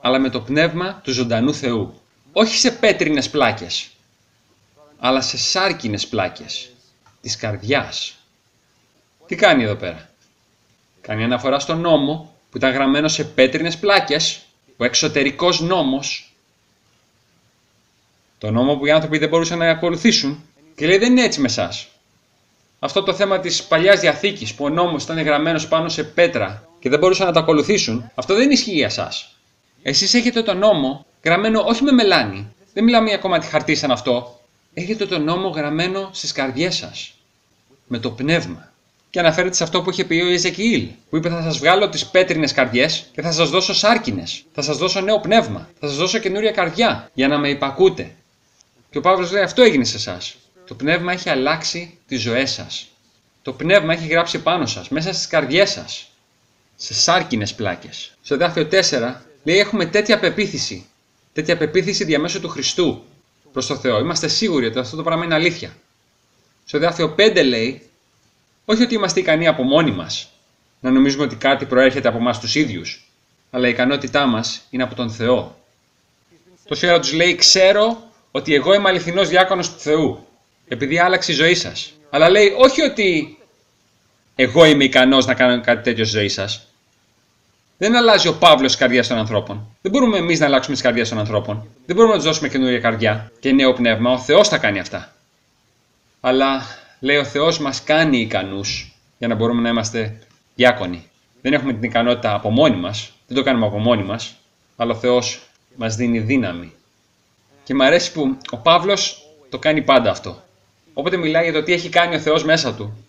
αλλά με το πνεύμα του ζωντανού Θεού. Όχι σε πέτρινες πλάκες, αλλά σε σάρκινες πλάκες της καρδιάς. Τι κάνει εδώ πέρα? Κάνει αναφορά στον νόμο που ήταν γραμμένο σε πέτρινες πλάκες, ο εξωτερικός νόμος. Το νόμο που οι άνθρωποι δεν μπορούσαν να ακολουθήσουν. Και λέει: δεν είναι έτσι με εσάς. Αυτό το θέμα της Παλιάς Διαθήκης, που ο νόμος ήταν γραμμένος πάνω σε πέτρα και δεν μπορούσαν να το ακολουθήσουν, αυτό δεν ισχύει για εσάς. Εσείς έχετε τον νόμο γραμμένο όχι με μελάνι. Δεν μιλάμε για κομμάτι χαρτί σαν αυτό. Έχετε τον νόμο γραμμένο στις καρδιές σας. Με το πνεύμα. Και αναφέρεται σε αυτό που είχε πει ο Ιεζεκιήλ, που είπε: θα σας βγάλω τις πέτρινες καρδιές και θα σας δώσω σάρκινες. Θα σας δώσω νέο πνεύμα. Θα σας δώσω καινούρια καρδιά για να με υπακούτε. Και ο Παύλος λέει: αυτό έγινε σε εσάς. Το πνεύμα έχει αλλάξει τις ζωές σας. Το πνεύμα έχει γράψει πάνω σας, μέσα στις καρδιές σας. Σε σάρκινες πλάκες. Στο εδάφιο 4 λέει: έχουμε τέτοια πεποίθηση. Τέτοια πεποίθηση διαμέσου του Χριστού προς το Θεό. Είμαστε σίγουροι ότι αυτό το πράγμα είναι αλήθεια. Στο εδάφιο 5 λέει: όχι ότι είμαστε ικανοί από μόνοι μας, να νομίζουμε ότι κάτι προέρχεται από εμάς τους ίδιους, αλλά η ικανότητά μας είναι από τον Θεό. Τόση ώρα τους λέει: ξέρω ότι εγώ είμαι αληθινός διάκονος του Θεού, επειδή άλλαξε η ζωή σας. Αλλά λέει: όχι ότι εγώ είμαι ικανός να κάνω κάτι τέτοιο στη ζωή σας. Δεν αλλάζει ο Παύλος τις καρδιές των ανθρώπων. Δεν μπορούμε εμείς να αλλάξουμε τις καρδιές των ανθρώπων. Δεν μπορούμε να τους δώσουμε καινούρια καρδιά και νέο πνεύμα. Ο Θεός θα κάνει αυτά. Αλλά λέει: ο Θεός μας κάνει ικανούς για να μπορούμε να είμαστε διάκονοι. Δεν έχουμε την ικανότητα από μόνοι μας. Δεν το κάνουμε από μόνοι μας. Αλλά ο Θεός μας δίνει δύναμη. Και μου αρέσει που ο Παύλος το κάνει πάντα αυτό. Όποτε μιλάει για το τι έχει κάνει ο Θεός μέσα του,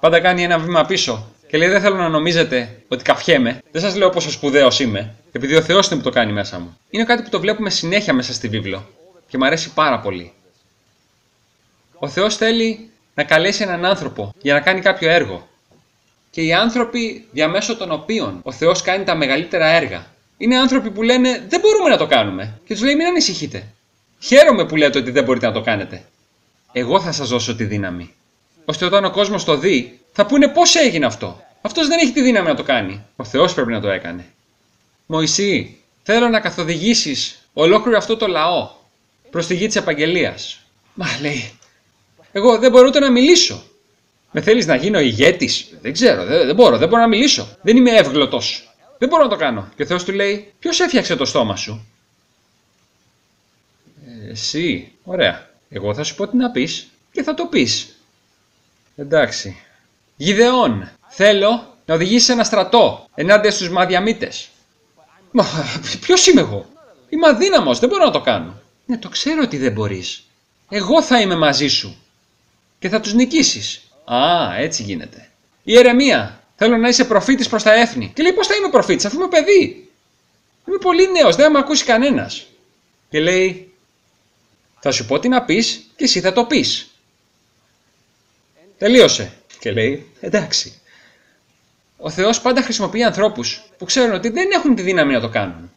πάντα κάνει ένα βήμα πίσω και λέει: δεν θέλω να νομίζετε ότι καυχέμαι. Δεν σας λέω πόσο σπουδαίος είμαι, επειδή ο Θεός είναι που το κάνει μέσα μου. Είναι κάτι που το βλέπουμε συνέχεια μέσα στη βίβλο. και μου αρέσει πάρα πολύ. Ο Θεός θέλει να καλέσει έναν άνθρωπο για να κάνει κάποιο έργο. Και οι άνθρωποι διαμέσω των οποίων ο Θεός κάνει τα μεγαλύτερα έργα είναι άνθρωποι που λένε δεν μπορούμε να το κάνουμε. Και τους λέει μην ανησυχείτε. Χαίρομαι που λέτε ότι δεν μπορείτε να το κάνετε. Εγώ θα σας δώσω τη δύναμη. Ώστε όταν ο κόσμος το δει θα πούνε πώς έγινε αυτό. Αυτός δεν έχει τη δύναμη να το κάνει. Ο Θεός πρέπει να το έκανε. Μωυσή, θέλω να καθοδηγήσεις ολόκληρο αυτό το λαό προς τη γη της Επαγγελίας. Μα λέει, εγώ δεν μπορώ ούτε να μιλήσω. Με θέλεις να γίνω ηγέτης? Δεν ξέρω, δεν μπορώ να μιλήσω. Δεν είμαι εύγλωτος. Δεν μπορώ να το κάνω. Και ο Θεός του λέει, ποιος έφτιαξε το στόμα σου? Εσύ, ωραία. Εγώ θα σου πω τι να πεις και θα το πεις. Εντάξει. Γιδεών, θέλω να οδηγήσεις ένα στρατό ενάντια στους Μαδιαμίτες. Μα ποιος είμαι εγώ? Είμαι αδύναμος, δεν μπορώ να το κάνω. Ναι, το ξέρω ότι δεν μπορείς. Εγώ θα είμαι μαζί σου και θα τους νικήσεις. Α, έτσι γίνεται. Ιερεμία, θέλω να είσαι προφήτης προς τα έθνη. Και λέει πώς θα είμαι προφήτης, αφού είμαι παιδί. Είμαι πολύ νέος, δεν θα με ακούσει κανένας. Και λέει, θα σου πω τι να πεις και εσύ θα το πεις. Τελείωσε. Και λέει, εντάξει. Ο Θεός πάντα χρησιμοποιεί ανθρώπους που ξέρουν ότι δεν έχουν τη δύναμη να το κάνουν.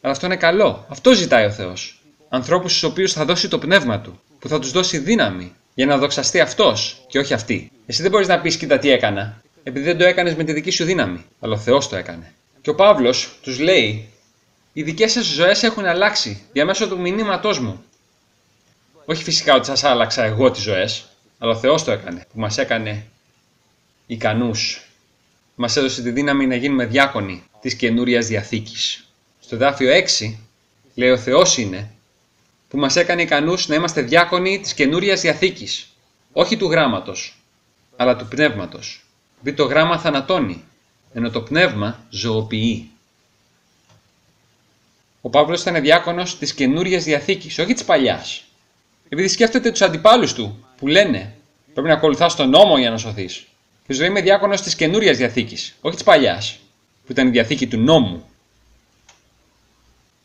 Αλλά αυτό είναι καλό. Αυτό ζητάει ο Θεός. Ανθρώπους στους οποίους θα δώσει το πνεύμα του, που θα τους δώσει δύναμη για να δοξαστεί αυτός και όχι αυτή. Εσύ δεν μπορείς να πεις κοίτα τι έκανα, επειδή δεν το έκανες με τη δική σου δύναμη. Αλλά ο Θεός το έκανε. Και ο Παύλος τους λέει, οι δικές σας ζωές έχουν αλλάξει διαμέσου του μηνύματός μου. Όχι φυσικά ότι σας άλλαξα εγώ τις ζωές, αλλά ο Θεός το έκανε, που μας έκανε ικανούς. Μας έδωσε τη δύναμη να γίνουμε διάκονοι της Καινούριας Διαθήκης. Στο εδάφιο 6 λέει ο Θεός είναι που μας έκανε ικανούς να είμαστε διάκονοι της Καινούριας Διαθήκης. Όχι του γράμματος, αλλά του πνεύματος. Επειδή το γράμμα θανατώνει, ενώ το πνεύμα ζωοποιεί. Ο Παύλος ήταν διάκονος της Καινούριας Διαθήκης, όχι της παλιάς. Επειδή σκέφτεται τους αντιπάλους του που λένε πρέπει να ακολουθάς τον νόμο για να σωθείς. Και ζωή είμαι διάκονος της Καινούριας Διαθήκης, όχι της παλιάς, που ήταν η Διαθήκη του νόμου.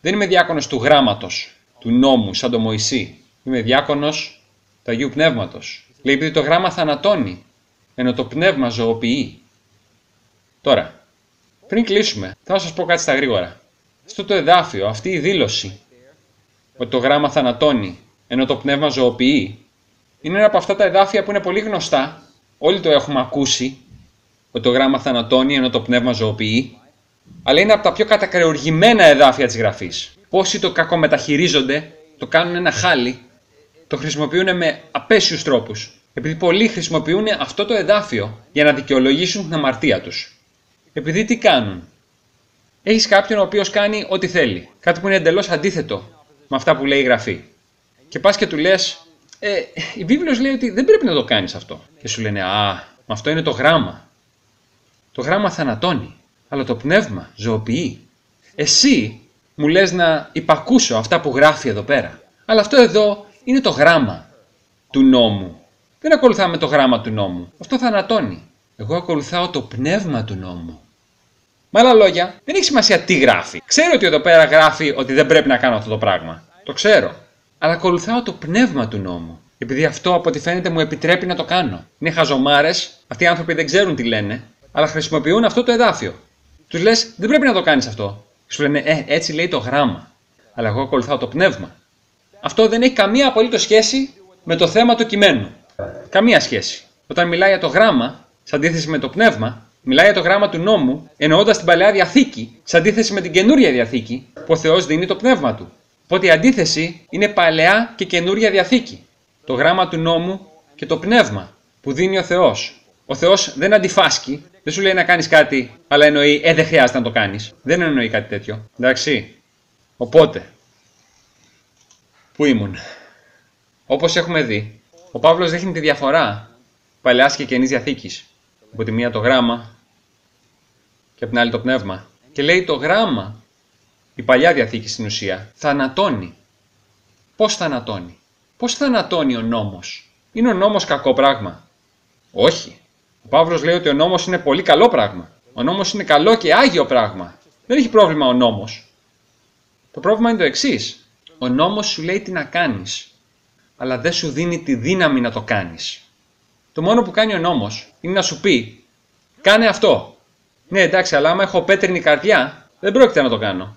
Δεν είμαι διάκονος του γράμματος, του νόμου, σαν τον Μωυσή. Είμαι διάκονος του Αγίου Πνεύματος. Λέει, επειδή το γράμμα θανατώνει, ενώ το πνεύμα ζωοποιεί. Τώρα, πριν κλείσουμε, θα σας πω κάτι στα γρήγορα. Στο το εδάφιο, αυτή η δήλωση, ότι το γράμμα θανατώνει, ενώ το πνεύμα ζωοποιεί, είναι ένα από αυτά τα εδάφια που είναι πολύ γνωστά. Όλοι το έχουμε ακούσει, ότι το γράμμα θανατώνει ενώ το πνεύμα ζωοποιεί, αλλά είναι από τα πιο κατακρεουργημένα εδάφια της Γραφής. Πόσοι το κακομεταχειρίζονται, το κάνουν ένα χάλι, το χρησιμοποιούν με απέσιους τρόπους, επειδή πολλοί χρησιμοποιούν αυτό το εδάφιο για να δικαιολογήσουν την αμαρτία τους. Επειδή τι κάνουν? Έχεις κάποιον ο οποίος κάνει ό,τι θέλει, κάτι που είναι εντελώς αντίθετο με αυτά που λέει η Γραφή. Και πας και του λες, η Βίβλος λέει ότι δεν πρέπει να το κάνεις αυτό. Και σου λένε, μα αυτό είναι το γράμμα. Το γράμμα θανατώνει, αλλά το πνεύμα ζωοποιεί. Εσύ μου λες να υπακούσω αυτά που γράφει εδώ πέρα. Αλλά αυτό εδώ είναι το γράμμα του νόμου. Δεν ακολουθάμε το γράμμα του νόμου. Αυτό θανατώνει. Εγώ ακολουθάω το πνεύμα του νόμου. Με άλλα λόγια, δεν έχει σημασία τι γράφει. Ξέρω ότι εδώ πέρα γράφει ότι δεν πρέπει να κάνω αυτό το πράγμα. Το ξέρω. Αλλά ακολουθάω το πνεύμα του νόμου. Επειδή αυτό από ό,τι φαίνεται μου επιτρέπει να το κάνω. Είναι χαζομάρες, αυτοί οι άνθρωποι δεν ξέρουν τι λένε, αλλά χρησιμοποιούν αυτό το εδάφιο. Τους λες, δεν πρέπει να το κάνεις αυτό. Και σου λένε, έτσι λέει το γράμμα. Αλλά εγώ ακολουθάω το πνεύμα. Αυτό δεν έχει καμία απολύτως σχέση με το θέμα του κειμένου. Καμία σχέση. Όταν μιλάει για το γράμμα, σε αντίθεση με το πνεύμα, μιλάει για το γράμμα του νόμου, εννοώντας την παλαιά διαθήκη, σε αντίθεση με την καινούρια διαθήκη, που ο Θεός δίνει το πνεύμα του. Οπότε η αντίθεση είναι παλαιά και καινούρια διαθήκη. Το γράμμα του νόμου και το πνεύμα που δίνει ο Θεός. Ο Θεός δεν αντιφάσκει, δεν σου λέει να κάνεις κάτι, αλλά εννοεί, δεν χρειάζεται να το κάνεις. Δεν εννοεί κάτι τέτοιο. Εντάξει. Οπότε, πού ήμουν? Όπως έχουμε δει, ο Παύλος δείχνει τη διαφορά παλαιάς και καινής διαθήκης. Από τη μία το γράμμα και από την άλλη το πνεύμα. Και λέει το γράμμα, η παλιά διαθήκη στην ουσία, θανατώνει. Πώς θανατώνει? Πώς θανατώνει ο νόμος? Είναι ο νόμος κακό πράγμα? Όχι. Ο Παύλος λέει ότι ο νόμος είναι πολύ καλό πράγμα. Ο νόμος είναι καλό και άγιο πράγμα. Δεν έχει πρόβλημα ο νόμος. Το πρόβλημα είναι το εξής. Ο νόμος σου λέει τι να κάνεις, αλλά δεν σου δίνει τη δύναμη να το κάνεις. Το μόνο που κάνει ο νόμος είναι να σου πει, κάνε αυτό. Ναι, εντάξει, αλλά άμα έχω πέτρινη καρδιά, δεν πρόκειται να το κάνω.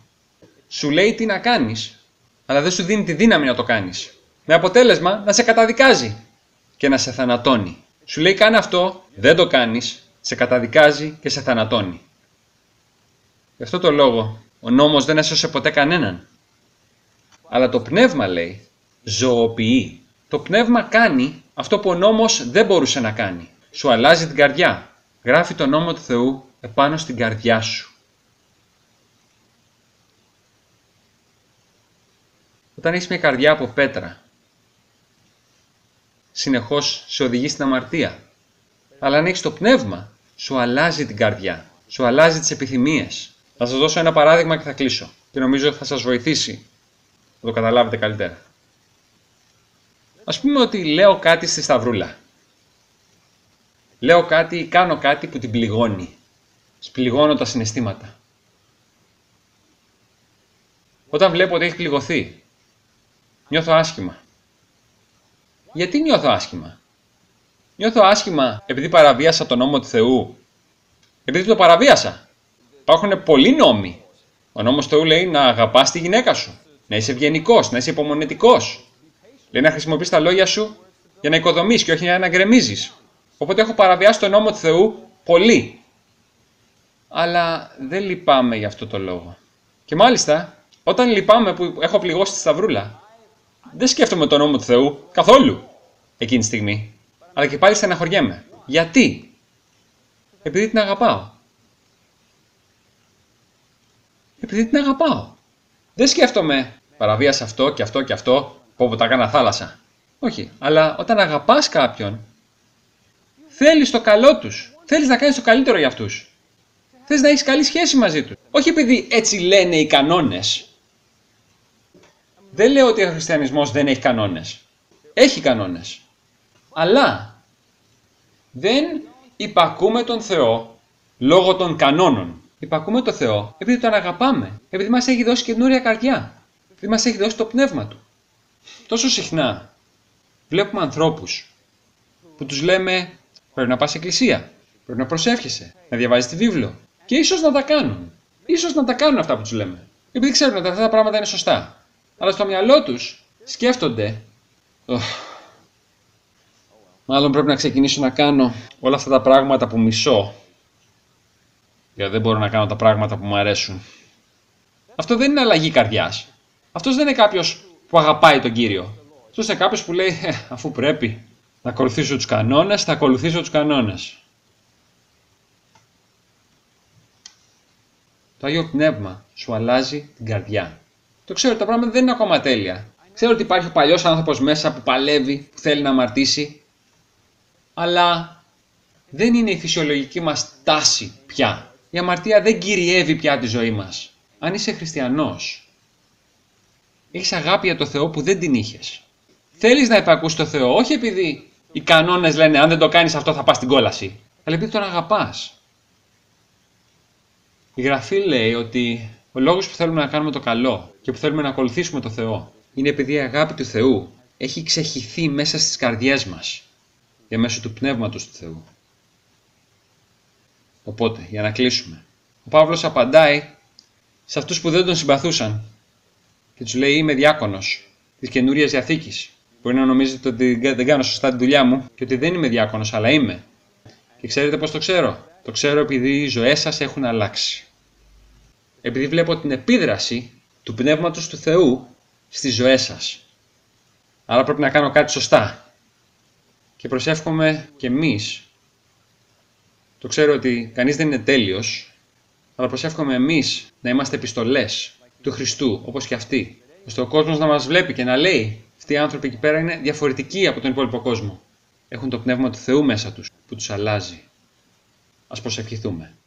Σου λέει τι να κάνεις, αλλά δεν σου δίνει τη δύναμη να το κάνεις. Με αποτέλεσμα να σε καταδικάζει και να σε θανατώνει. Σου λέει κάνε αυτό, δεν το κάνεις, σε καταδικάζει και σε θανατώνει. Γι' αυτό το λόγο ο νόμος δεν έσωσε ποτέ κανέναν. Αλλά το πνεύμα, λέει, ζωοποιεί. Το πνεύμα κάνει αυτό που ο νόμος δεν μπορούσε να κάνει. Σου αλλάζει την καρδιά. Γράφει τον νόμο του Θεού επάνω στην καρδιά σου. Όταν έχεις μια καρδιά από πέτρα, συνεχώς σε οδηγεί στην αμαρτία. Αλλά αν έχεις το πνεύμα, σου αλλάζει την καρδιά. Σου αλλάζει τις επιθυμίες. Θα σας δώσω ένα παράδειγμα και θα κλείσω. Και νομίζω θα σας βοηθήσει. Θα το καταλάβετε καλύτερα. Ας πούμε ότι λέω κάτι στη Σταυρούλα. Λέω κάτι ή κάνω κάτι που την πληγώνει. Σπληγώνω τα συναισθήματα. Όταν βλέπω ότι έχει πληγωθεί, νιώθω άσχημα. Γιατί νιώθω άσχημα? Νιώθω άσχημα επειδή παραβίασα τον νόμο του Θεού. Επειδή το παραβίασα. Υπάρχουν πολλοί νόμοι. Ο νόμος του Θεού λέει να αγαπάς τη γυναίκα σου. Να είσαι ευγενικός, να είσαι υπομονετικός. Λέει να χρησιμοποιείς τα λόγια σου για να οικοδομείς και όχι για να γκρεμίζεις. Οπότε έχω παραβιάσει τον νόμο του Θεού πολύ. Αλλά δεν λυπάμαι γι' αυτό το λόγο. Και μάλιστα, όταν λυπάμαι που έχω πληγώσει τη Σταυρούλα, δεν σκέφτομαι τον νόμο του Θεού καθόλου εκείνη τη στιγμή. Αλλά και πάλι στεναχωριέμαι. Γιατί? Επειδή την αγαπάω. Επειδή την αγαπάω. Δεν σκέφτομαι παραβίασα αυτό και αυτό και αυτό. Όπου τα κάνα θάλασσα. Όχι, αλλά όταν αγαπάς κάποιον, θέλεις το καλό τους. Θέλεις να κάνεις το καλύτερο για αυτούς. Θέλεις να έχεις καλή σχέση μαζί τους. Όχι επειδή έτσι λένε οι κανόνες. Δεν λέω ότι ο χριστιανισμός δεν έχει κανόνες. Έχει κανόνες. Αλλά δεν υπακούμε τον Θεό λόγω των κανόνων. Υπακούμε τον Θεό επειδή τον αγαπάμε. Επειδή μας έχει δώσει καινούρια καρδιά. Επειδή μας έχει δώσει το πνεύμα του. Τόσο συχνά βλέπουμε ανθρώπους που τους λέμε πρέπει να πας εκκλησία, πρέπει να προσεύχεσαι, να διαβάζεις τη βίβλο και ίσως να τα κάνουν. Ίσως να τα κάνουν αυτά που τους λέμε. Επειδή ξέρουν ότι αυτά τα πράγματα είναι σωστά. Αλλά στο μυαλό τους σκέφτονται μάλλον πρέπει να ξεκινήσω να κάνω όλα αυτά τα πράγματα που μισώ γιατί δεν μπορώ να κάνω τα πράγματα που μου αρέσουν. Αυτό δεν είναι αλλαγή καρδιάς. Αυτός δεν είναι κάποιος που αγαπάει τον Κύριο. Αυτός είναι κάποιος που λέει, αφού πρέπει να ακολουθήσω τους κανόνες, θα ακολουθήσω τους κανόνες. Το Άγιο Πνεύμα σου αλλάζει την καρδιά. Το ξέρω, τα πράγματα δεν είναι ακόμα τέλεια. Ξέρω ότι υπάρχει ο παλιός άνθρωπος μέσα που παλεύει, που θέλει να αμαρτήσει, αλλά δεν είναι η φυσιολογική μας τάση πια. Η αμαρτία δεν κυριεύει πια τη ζωή μας. Αν είσαι χριστιανός, έχεις αγάπη για τον Θεό που δεν την είχες. Θέλεις να υπακούσεις τον Θεό, όχι επειδή οι κανόνες λένε αν δεν το κάνεις αυτό θα πας στην κόλαση, αλλά επειδή τον αγαπάς. Η Γραφή λέει ότι ο λόγος που θέλουμε να κάνουμε το καλό και που θέλουμε να ακολουθήσουμε τον Θεό είναι επειδή η αγάπη του Θεού έχει ξεχυθεί μέσα στις καρδιές μας για μέσω του Πνεύματος του Θεού. Οπότε, για να κλείσουμε, ο Παύλος απαντάει σε αυτούς που δεν τον συμπαθούσαν. Και τους λέει είμαι διάκονος της Καινούριας Διαθήκης. Μπορεί να νομίζετε ότι δεν κάνω σωστά την δουλειά μου και ότι δεν είμαι διάκονος, αλλά είμαι. Και ξέρετε πώς το ξέρω? Το ξέρω επειδή οι ζωές σας έχουν αλλάξει. Επειδή βλέπω την επίδραση του Πνεύματος του Θεού στις ζωές σας. Άρα πρέπει να κάνω κάτι σωστά. Και προσεύχομαι και εμείς. Το ξέρω ότι κανείς δεν είναι τέλειος, αλλά προσεύχομαι εμείς να είμαστε επιστολές του Χριστού, όπως και αυτή, ώστε ο κόσμος να μας βλέπει και να λέει αυτοί οι άνθρωποι εκεί πέρα είναι διαφορετικοί από τον υπόλοιπο κόσμο. Έχουν το Πνεύμα του Θεού μέσα τους, που τους αλλάζει. Ας προσευχηθούμε.